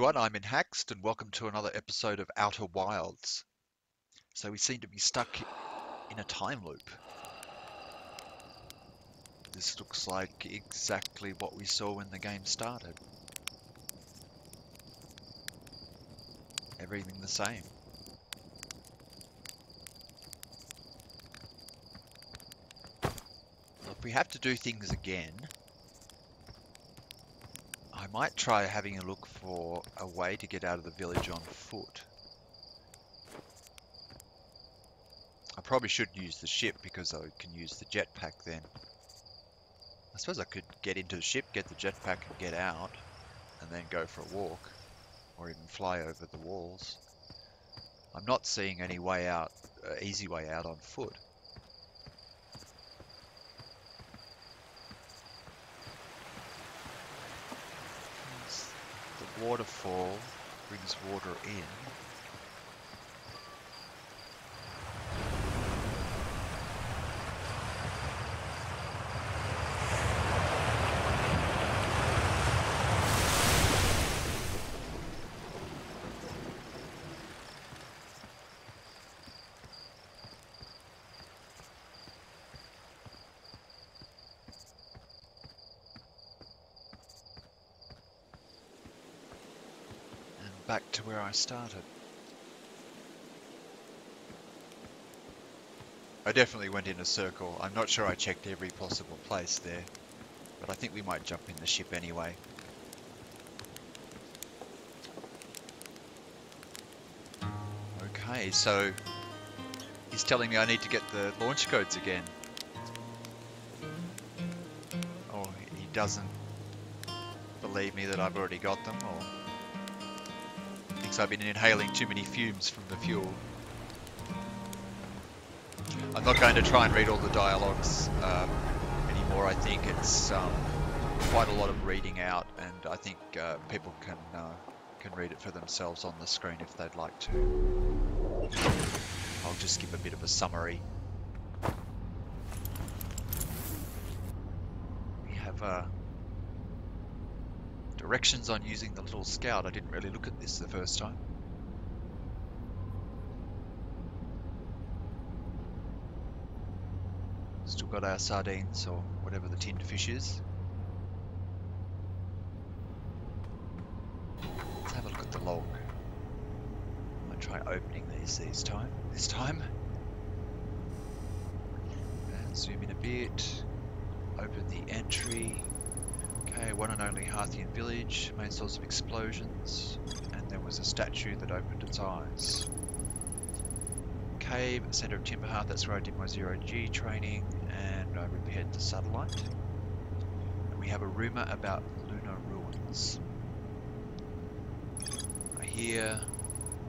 everyone, I'm in Haxt, and welcome to another episode of Outer Wilds. So we seem to be stuck in a time loop. This looks like exactly what we saw when the game started. Everything the same. If we have to do things again, I might try having a look for a way to get out of the village on foot. I probably should use the ship because I can use the jetpack then. I suppose I could get into the ship, get the jetpack and get out, and then go for a walk, or even fly over the walls. I'm not seeing any way out, easy way out on foot. Waterfall brings water in. Back to where I started. I definitely went in a circle. I'm not sure I checked every possible place there, but I think we might jump in the ship anyway. Okay, so he's telling me I need to get the launch codes again. Oh, he doesn't believe me that I've already got them, or... I've been inhaling too many fumes from the fuel. I'm not going to try and read all the dialogues anymore. I think it's quite a lot of reading out, and I think people can read it for themselves on the screen if they'd like to. I'll just give a bit of a summary. We have directions on using the little scout. I didn't really look at this the first time. Still got our sardines or whatever the tinned fish is. Let's have a look at the log. I'll try opening these this time. And zoom in a bit. Open the entry. Okay, one and only Hearthian village, main source of explosions, and there was a statue that opened its eyes. Cave, centre of Timber Hearth, that's where I did my zero-G training, and I repaired the satellite. And we have a rumour about lunar ruins. I hear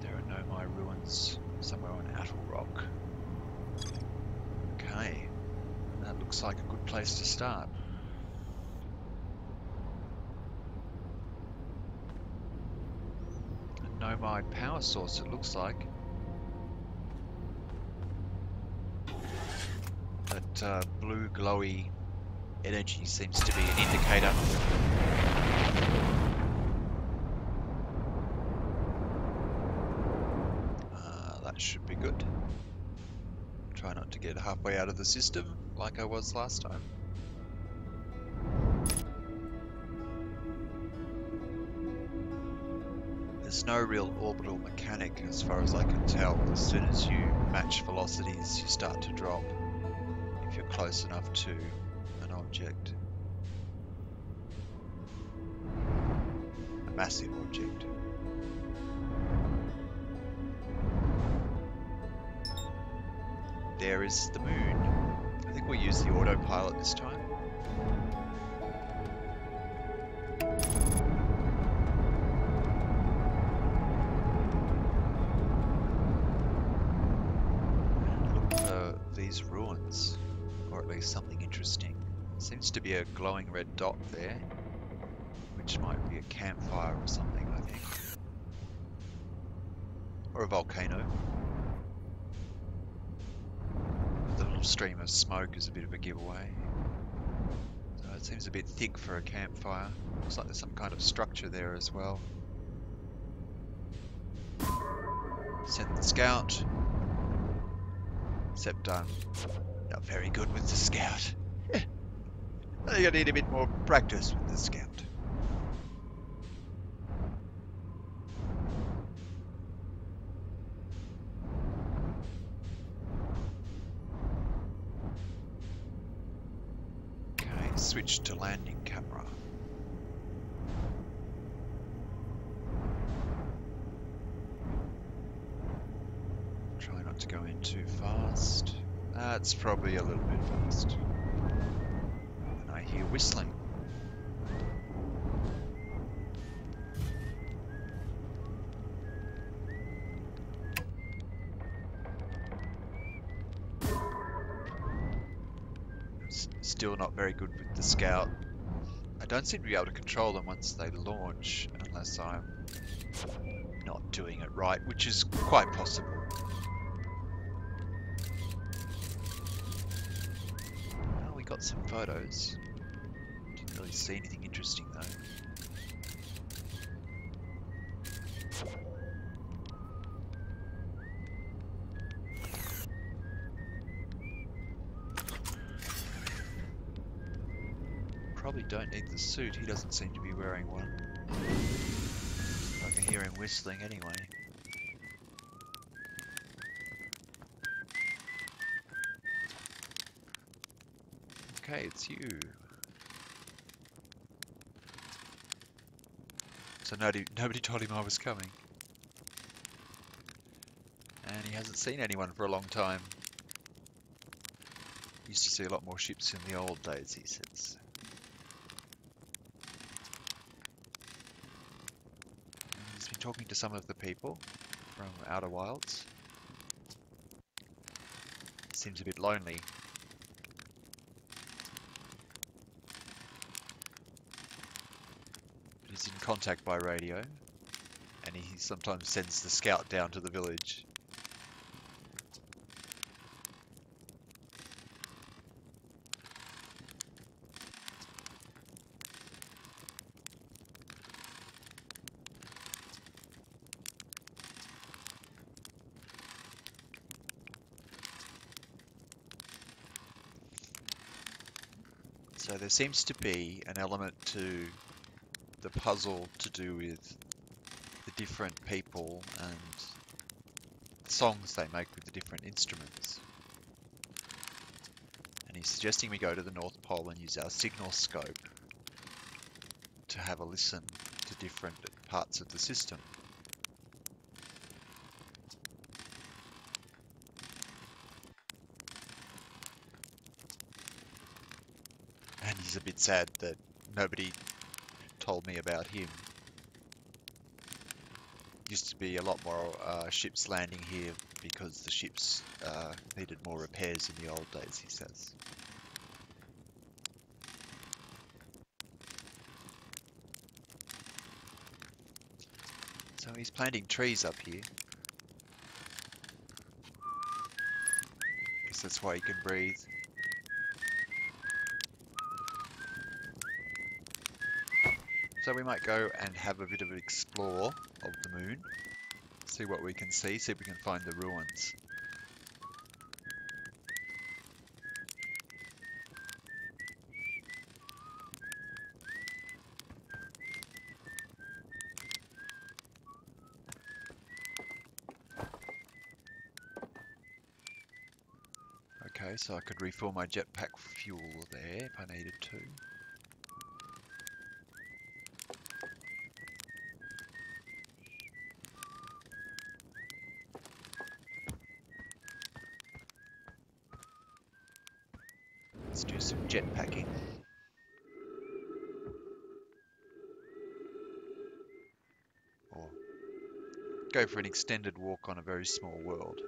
there are Nomai ruins somewhere on Attle Rock. Okay, that looks like a good place to start. Nomai power source, it looks like. That blue glowy energy seems to be an indicator. That should be good. Try not to get halfway out of the system like I was last time. There's no real orbital mechanic as far as I can tell. As soon as you match velocities, you start to drop if you're close enough to an object. A massive object. There is the moon. I think we'll use the autopilot this time. Ruins, or at least something interesting. Seems to be a glowing red dot there, which might be a campfire or something, I think. Or a volcano. The little stream of smoke is a bit of a giveaway. So it seems a bit thick for a campfire. Looks like there's some kind of structure there as well. Send the scout. Except I'm not very good with the scout. I think I need a bit more practice with the scout. Okay, switch to landing camera. Try not to go in too fast. That's probably a little bit fast. I hear whistling. Still not very good with the scout. I don't seem to be able to control them once they launch unless I'm not doing it right, which is quite possible. Oh, we got some photos. Didn't really see anything interesting though. Probably don't need the suit, he doesn't seem to be wearing one. I can hear him whistling anyway. Okay, it's you. So nobody told him I was coming. And he hasn't seen anyone for a long time. Used to see a lot more ships in the old days, he says. And he's been talking to some of the people from Outer Wilds. Seems a bit lonely. He's in contact by radio, and he sometimes sends the scout down to the village. So there seems to be an element to the puzzle to do with the different people and the songs they make with the different instruments. And he's suggesting we go to the North Pole and use our signal scope to have a listen to different parts of the system. And he's a bit sad that nobody told me about him. Used to be a lot more ships landing here because the ships needed more repairs in the old days, he says. So he's planting trees up here. I guess that's why he can breathe. So we might go and have a bit of an explore of the moon, see what we can see, see if we can find the ruins. Okay, so I could refill my jetpack fuel there if I needed to. Let's do some jetpacking. Or go for an extended walk on a very small world.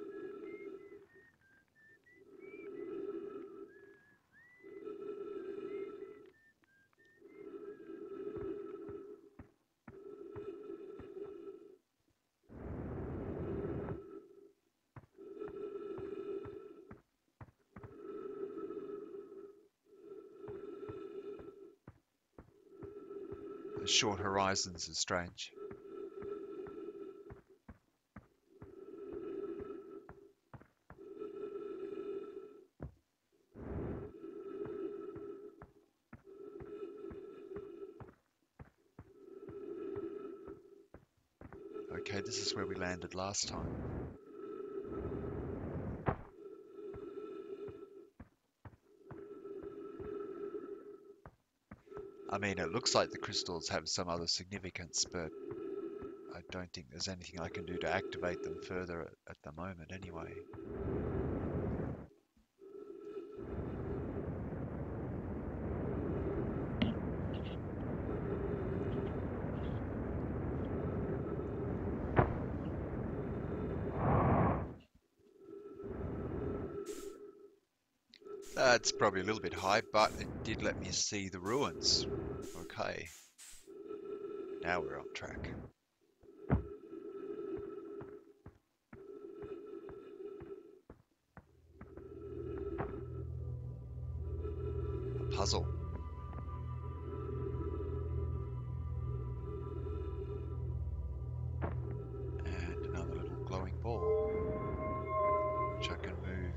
The short horizons are strange. Okay, this is where we landed last time. I mean, it looks like the crystals have some other significance, but I don't think there's anything I can do to activate them further at the moment anyway. That's probably a little bit high, but it did let me see the ruins. Okay. Now we're on track. A puzzle. And another little glowing ball, which I can move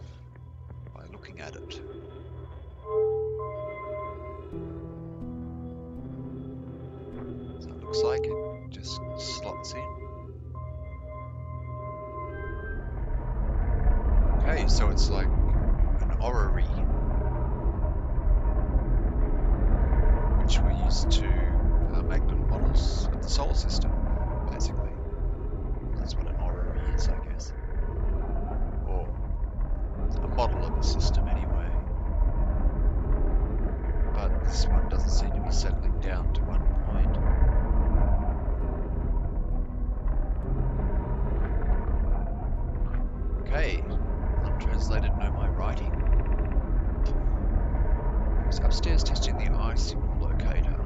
by looking at it. Looks like it just slots in. Okay, so it's like an orrery, which we use to magnum models of the solar system, basically. That's what an orrery is, I guess. Or a model of the system, anyway. But this one doesn't seem to be settling down to one point. Okay, untranslated Nomai writing. I was upstairs testing the eye signal locator.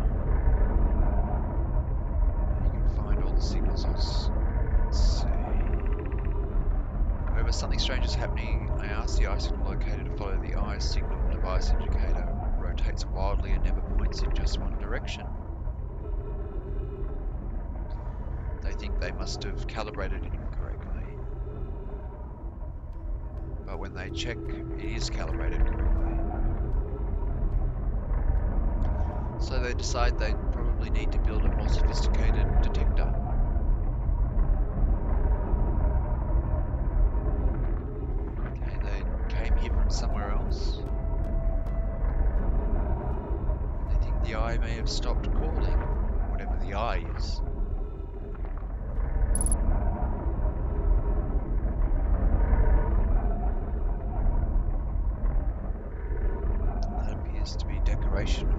You can find all the signals. Let's see. However, something strange is happening. I asked the eye signal locator to follow the eye signal device indicator. It rotates wildly and never points in just one direction. They think they must have calibrated it incorrectly. But when they check, it is calibrated correctly. So they decide they probably need to build a more sophisticated detector. Okay, they came here from somewhere else. They think the eye may have stopped calling, whatever the eye is. To be decorational.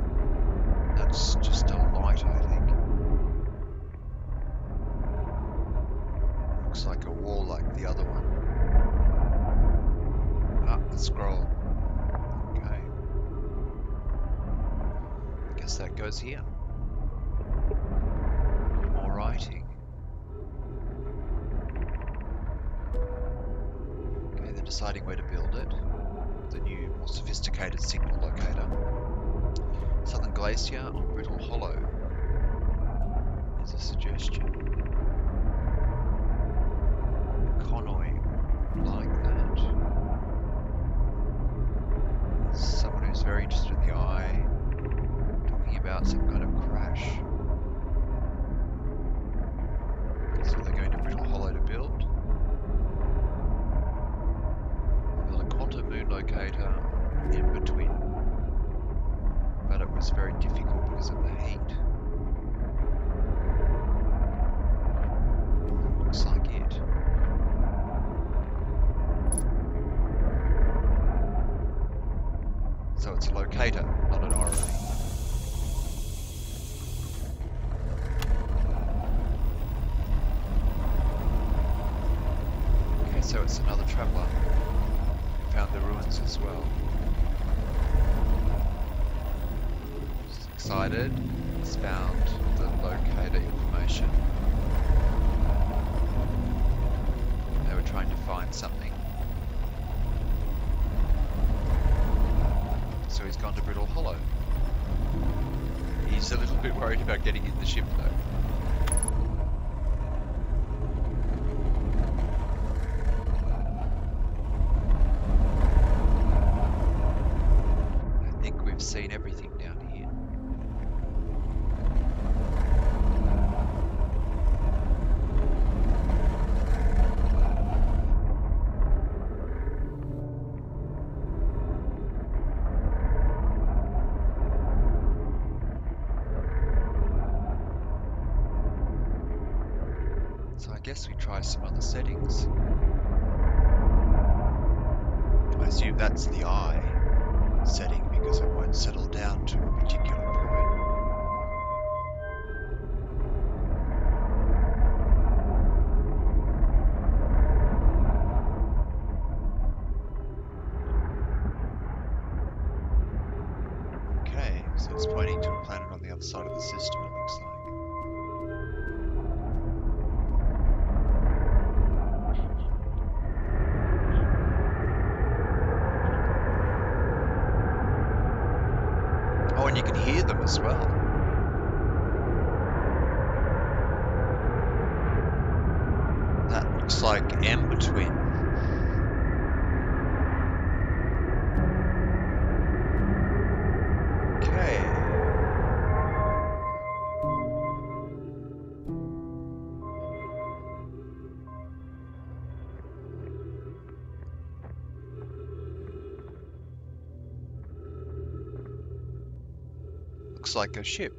That's just a light, I think. Looks like a wall like the other one. Ah, the scroll. Okay. I guess that goes here. More writing. Okay, they're deciding where to build it. The new, more sophisticated signal locator. Southern Glacier on Brittle Hollow is a suggestion. Connoy, like that. Someone who's very interested in the eye, talking about some kind of crash. So they're going to Brittle Hollow to build. Moon locator, Ember Twin, but it was very difficult because of the heat. That looks like it. So it's a locator, not an orrery. Okay, so it's another traveller. Found the ruins as well. Just excited. It's found the locator information. They were trying to find something. So he's gone to Brittle Hollow. He's a little bit worried about getting in the ship though. Seen everything down here. guess we try some other settings. I assume that's the eye setting because it won't settle down to a particular point. Okay, so it's pointing to a planet on the other side of the system, it looks like. You can hear them as well. That looks like Ember Twin. Okay. Looks like a ship.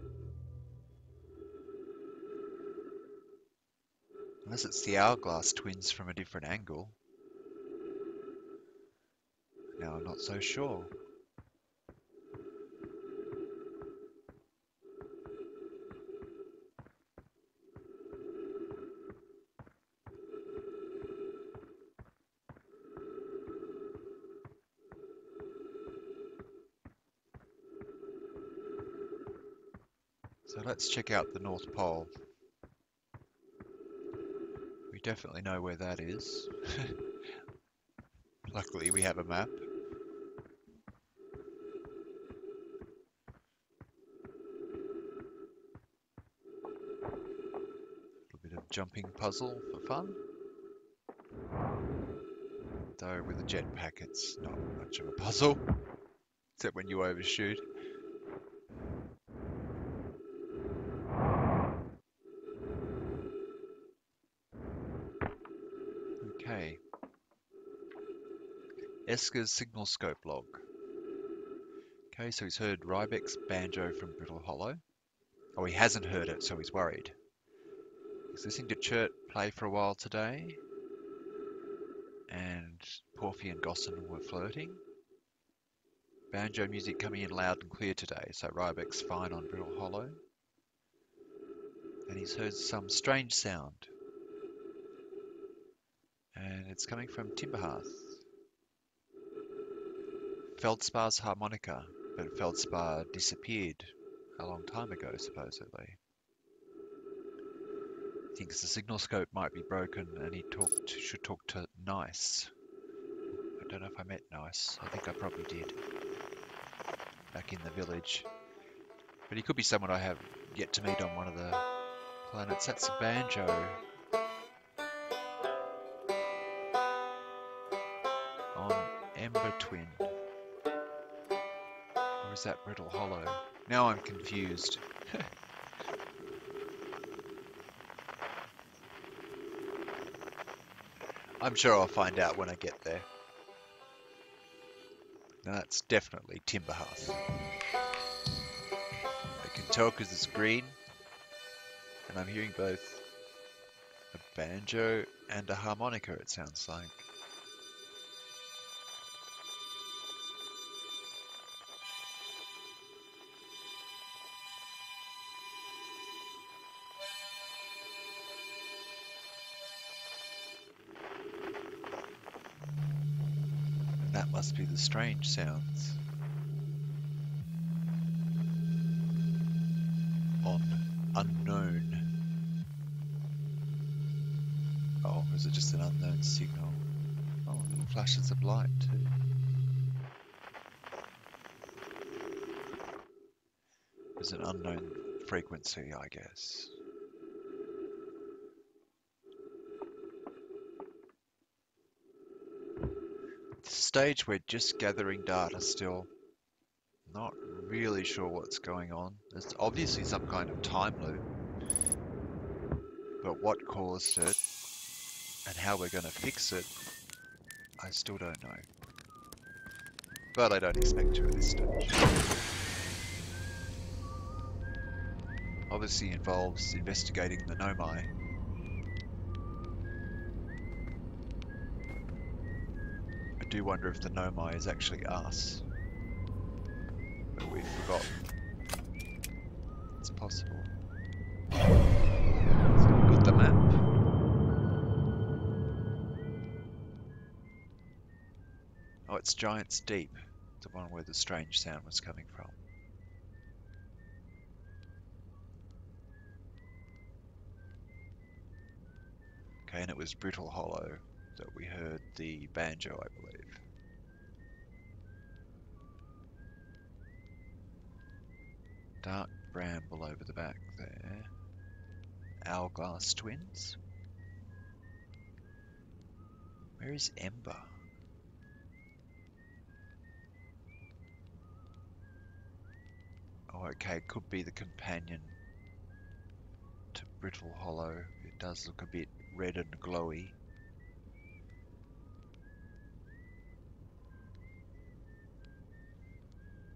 Unless it's the Hourglass Twins from a different angle. Now I'm not so sure. So let's check out the North Pole. We definitely know where that is. Luckily we have a map. A bit of jumping puzzle for fun. Though with a jetpack it's not much of a puzzle. Except when you overshoot. Esker's signal scope log. Okay, so he's heard Rybeck's banjo from Brittle Hollow. Oh, he hasn't heard it, so he's worried. He's listening to Chert play for a while today. And Porphy and Gosson were flirting. Banjo music coming in loud and clear today, so Rybeck's fine on Brittle Hollow. And he's heard some strange sound. And it's coming from Timber Hearth. Feldspar's harmonica, but Feldspar disappeared a long time ago, supposedly. He thinks the signal scope might be broken and he should talk to Nice. I don't know if I met Nice. I think I probably did. Back in the village. But he could be someone I have yet to meet on one of the planets. That's a banjo. On Ember Twin. Or is that Brittle Hollow? Now I'm confused. I'm sure I'll find out when I get there. Now that's definitely Timber Hearth. I can tell because it's green. And I'm hearing both a banjo and a harmonica, it sounds like. That must be the strange sounds on unknown. Oh, is it just an unknown signal? Oh, little flashes of light too. It's an unknown frequency, I guess. Stage we're just gathering data still. Not really sure what's going on. There's obviously some kind of time loop. But what caused it and how we're going to fix it, I still don't know. But I don't expect to at this stage. Obviously involves investigating the Nomai. do wonder if the Nomai is actually us. But we've forgotten. It's possible. Let's look at the map. Oh, it's Giants Deep. The one where the strange sound was coming from. Okay, and it was Brittle Hollow that we heard the banjo, I believe. Dark Bramble over the back there. Hourglass Twins. Where is Ember? Oh, okay, it could be the companion to Brittle Hollow. It does look a bit red and glowy.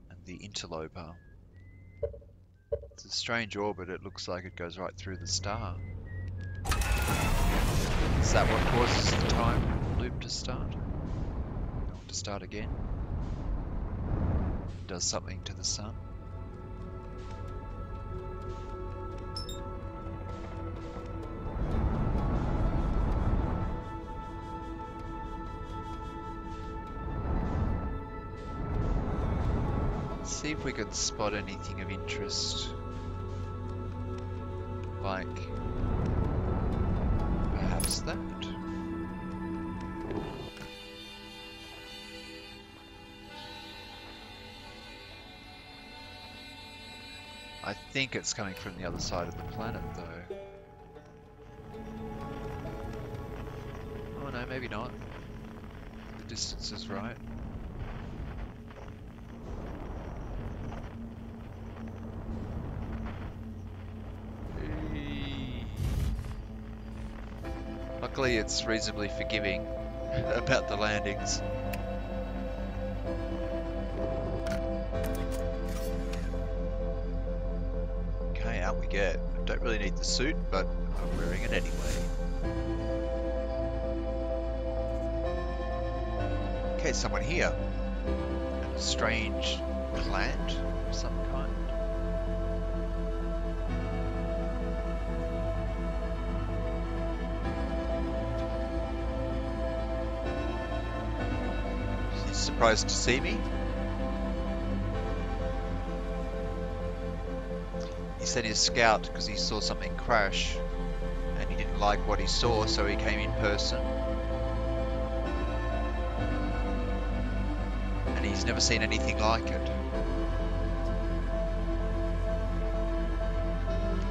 And the Interloper. It's a strange orbit, it looks like it goes right through the star. Is that what causes the time loop to start? To start again? It does something to the sun. See if we could spot anything of interest, like perhaps that. I think it's coming from the other side of the planet though. Oh no, maybe not. The distance is right. Luckily, it's reasonably forgiving about the landings. Okay, out we go. I don't really need the suit, but I'm wearing it anyway. Okay, someone here. A strange plant of some kind. Surprised to see me? He sent his scout because he saw something crash and he didn't like what he saw, so he came in person. And he's never seen anything like it.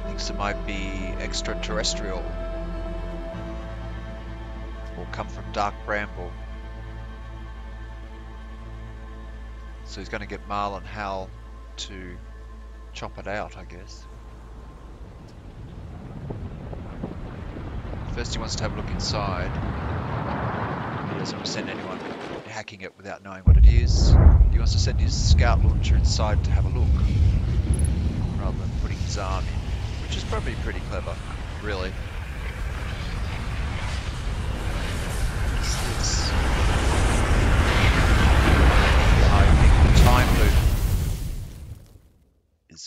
Thinks it might be extraterrestrial or come from Dark Bramble. So he's going to get Marl and Hal to chop it out, I guess. First he wants to have a look inside. He doesn't want to send anyone hacking it without knowing what it is. He wants to send his scout launcher inside to have a look, rather than putting his arm in, which is probably pretty clever, really.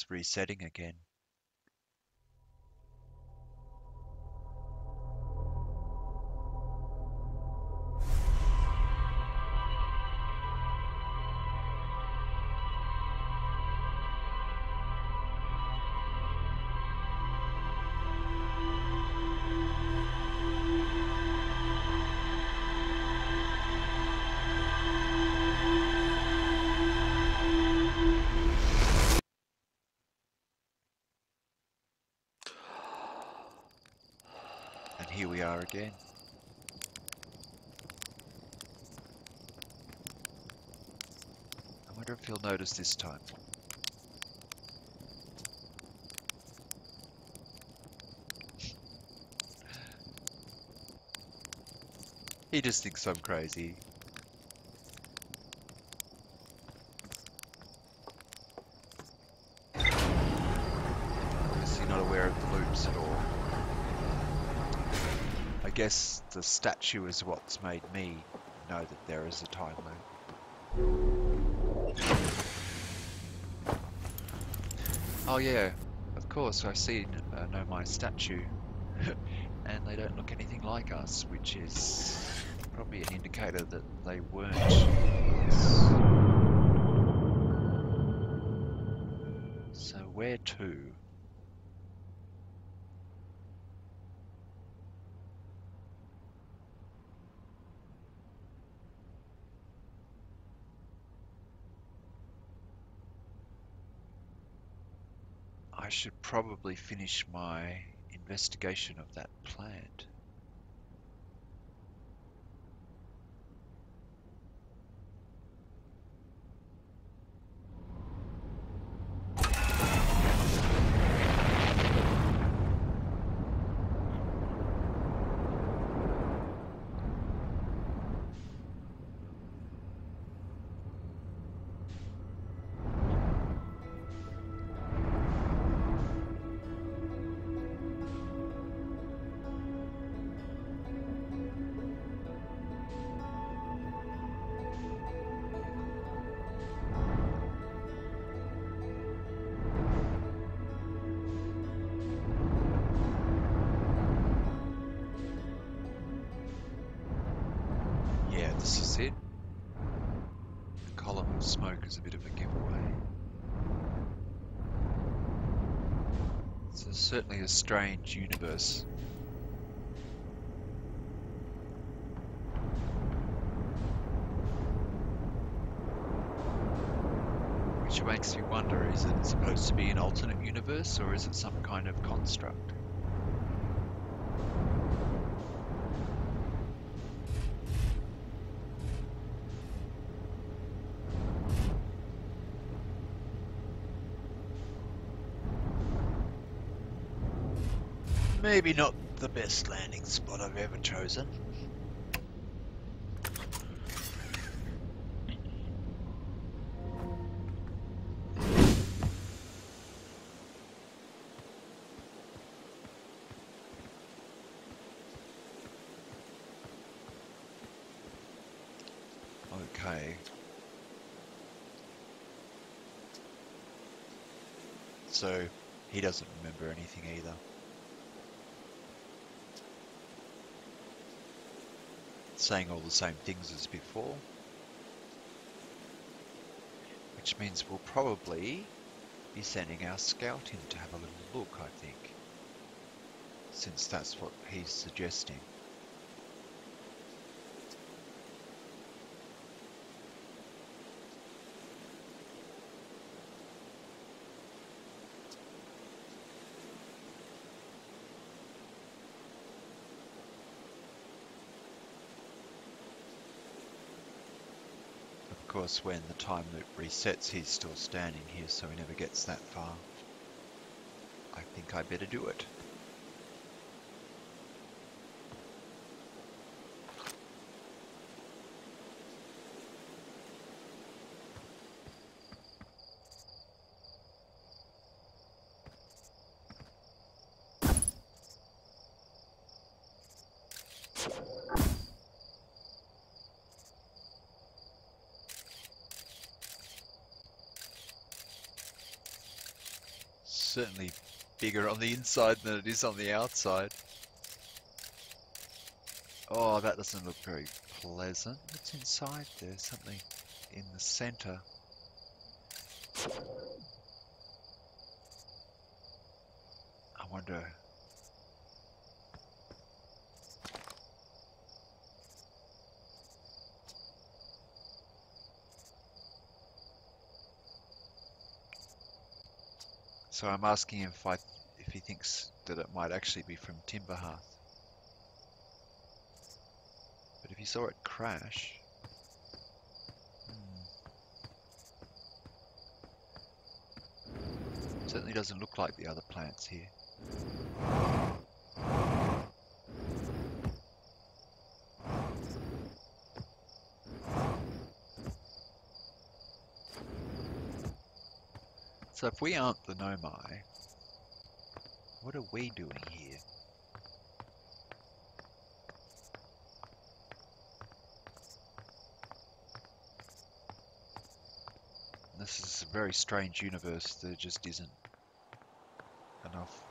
Resetting again. Here we are again. I wonder if he'll notice this time. He just thinks I'm crazy. Obviously not aware of the loops at all. I guess the statue is what's made me know that there is a time limit. Oh yeah, of course, I've seen Nomai statue, and they don't look anything like us, which is probably an indicator that they weren't. So where to? I should probably finish my investigation of that plant. Certainly a strange universe. Which makes me wonder, is it supposed to be an alternate universe or is it some kind of construct? Maybe not the best landing spot I've ever chosen. Okay. So he doesn't remember anything either. Saying all the same things as before, which means we'll probably be sending our scout in to have a little look, I think, since that's what he's suggesting. Of course, when the time loop resets, he's still standing here, so he never gets that far. I think I better do it. Certainly bigger on the inside than it is on the outside. Oh, that doesn't look very pleasant. What's inside there? Something in the center. I wonder. So I'm asking him if he thinks that it might actually be from Timber Hearth. But if he saw it crash... Certainly doesn't look like the other plants here. So if we aren't the Nomai, what are we doing here? This is a very strange universe. There just isn't enough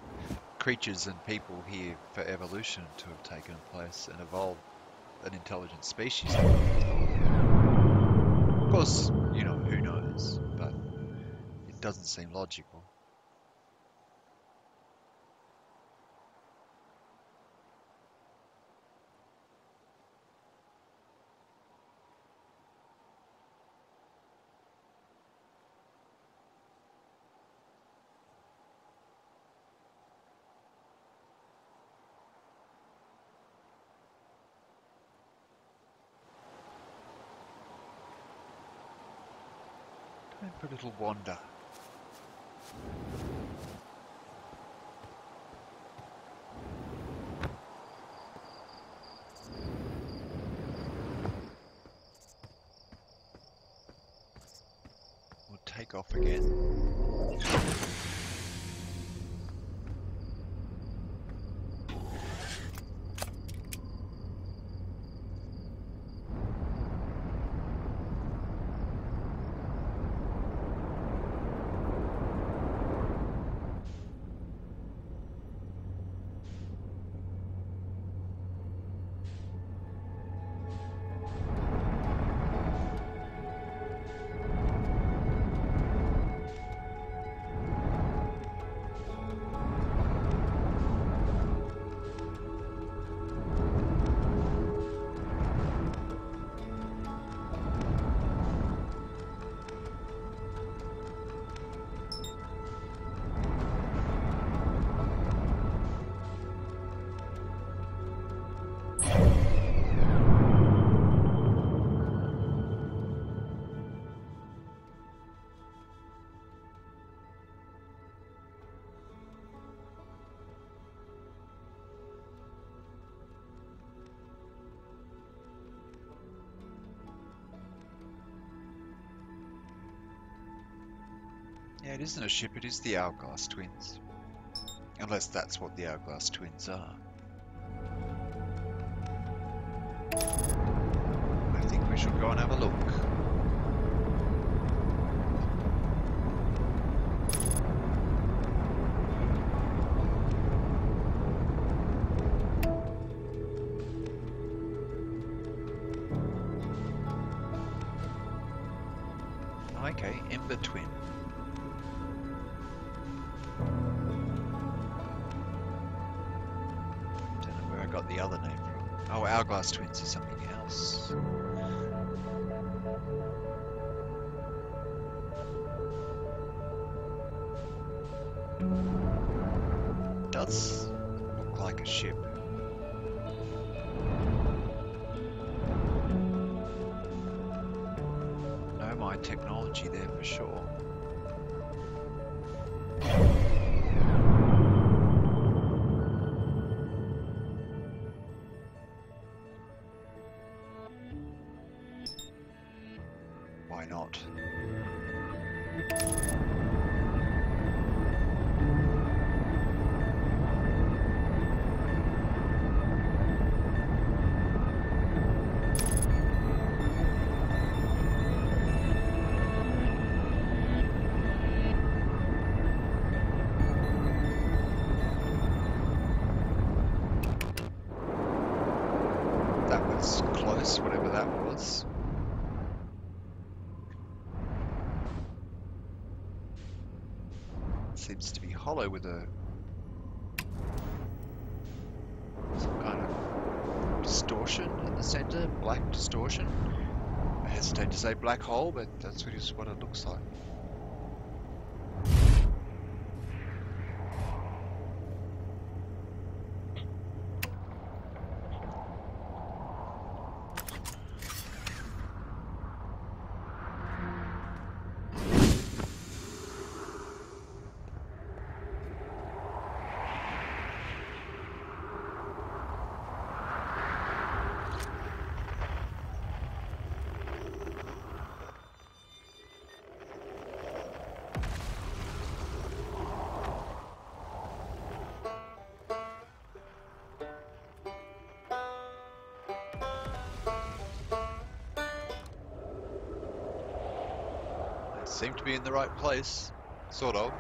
creatures and people here for evolution to have taken place and evolved an intelligent species. Of course, you know, who knows, but it doesn't seem logical. For a little wander. We'll take off again. Yeah, it isn't a ship, it is the Hourglass Twins. Unless that's what the Hourglass Twins are. I think we should go and have a look. Okay, Ember Twin. The other name from. Oh, Hourglass Twins is something else. It does look like a ship. Nomai technology there for sure. Seems to be hollow with a some kind of distortion in the center, black distortion. I hesitate to say black hole, but that's just what it looks like. Seem to be in the right place, sort of.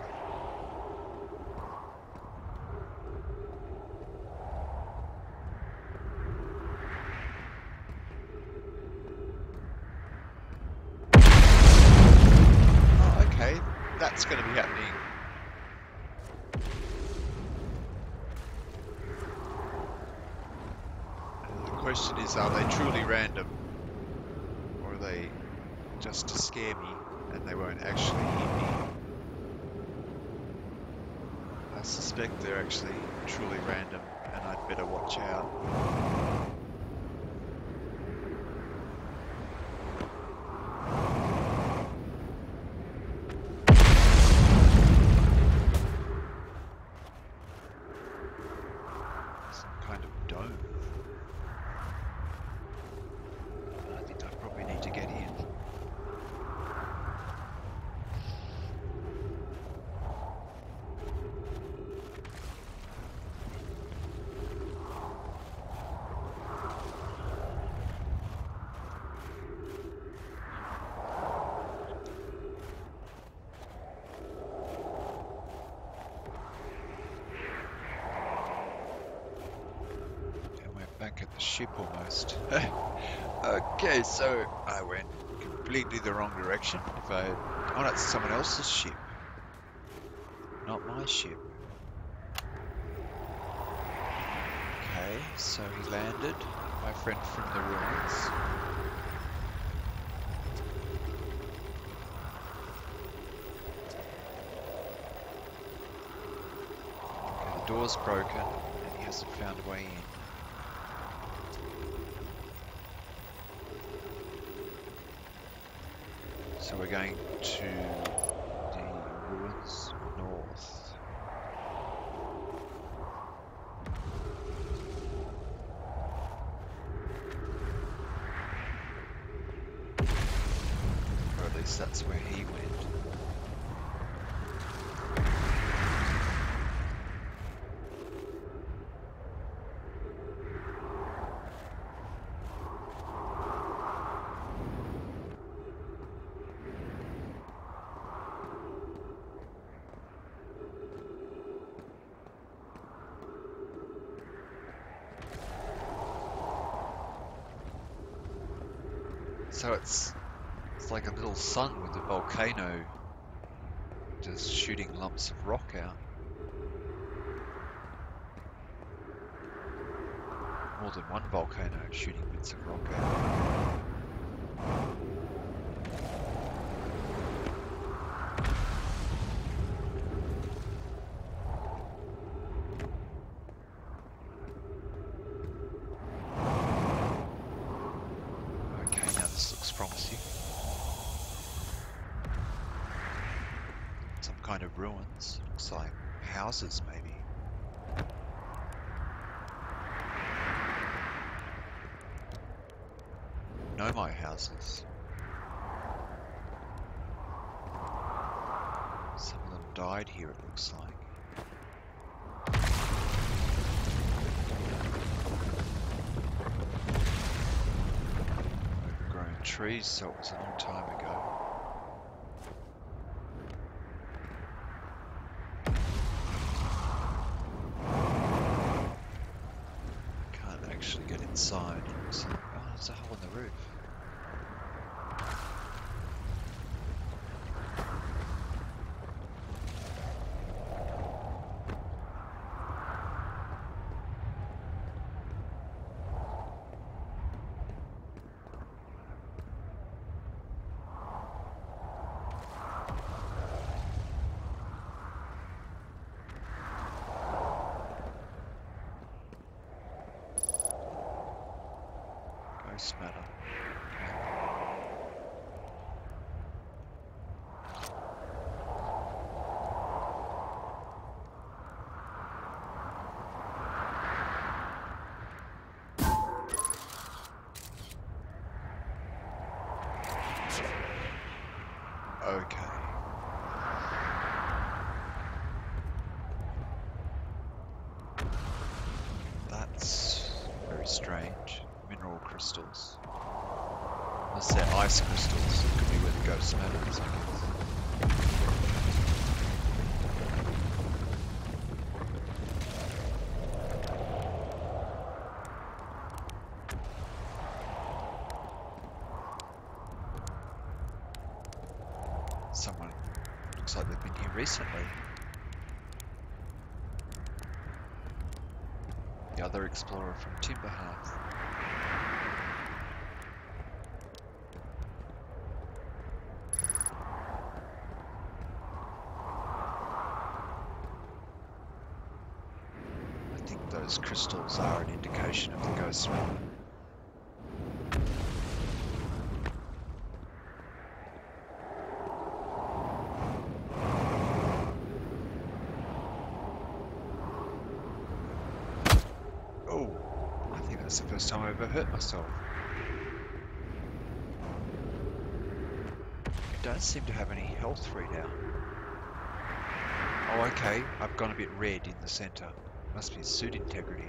Oh, okay, that's going to be happening. And the question is, are they truly random? Or are they just to scare me? And they won't actually eat me. I suspect they're actually truly random, and I'd better watch out. Some kind of dome. I think I probably need to get in. Ship almost. Okay, so I went completely the wrong direction. If I had... Oh, that's someone else's ship. Not my ship. Okay, so he landed. My friend from the ruins. Okay, the door's broken and he hasn't found a way in. So we're going to the ruins north. Or at least that's where he went. So it's like a little sun with a volcano just shooting lumps of rock out. More than one volcano shooting bits of rock out. Houses, maybe. Nomai houses. Some of them died here, it looks like. Overgrown trees, so it was a long time ago. Side. So, oh, there's a hole in the roof. Matter. Okay. That's very strange. Mineral crystals. Unless they're ice crystals, it could be where the ghost matter is, I guess. someone. Looks like they've been here recently. The other explorer from Timber Hearth. I think those crystals are an indication of the ghost realm. That's the first time I ever hurt myself. I don't seem to have any health readout. Oh, okay, I've gone a bit red in the center. Must be suit integrity.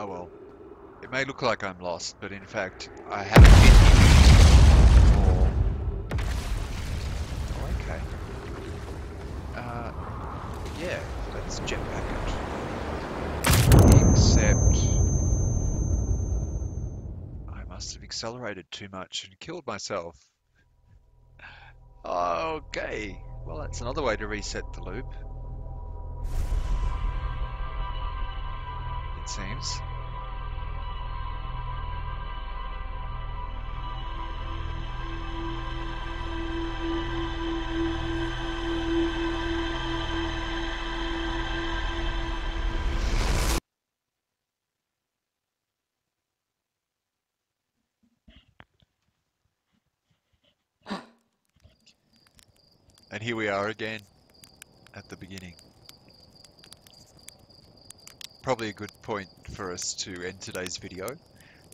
Oh well. It may look like I'm lost, but in fact, I haven't been. Yeah, let's jetpack it. Except I must have accelerated too much and killed myself. Okay, well that's another way to reset the loop. It seems. And here we are again, at the beginning. Probably a good point for us to end today's video.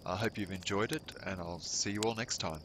I hope you've enjoyed it, and I'll see you all next time.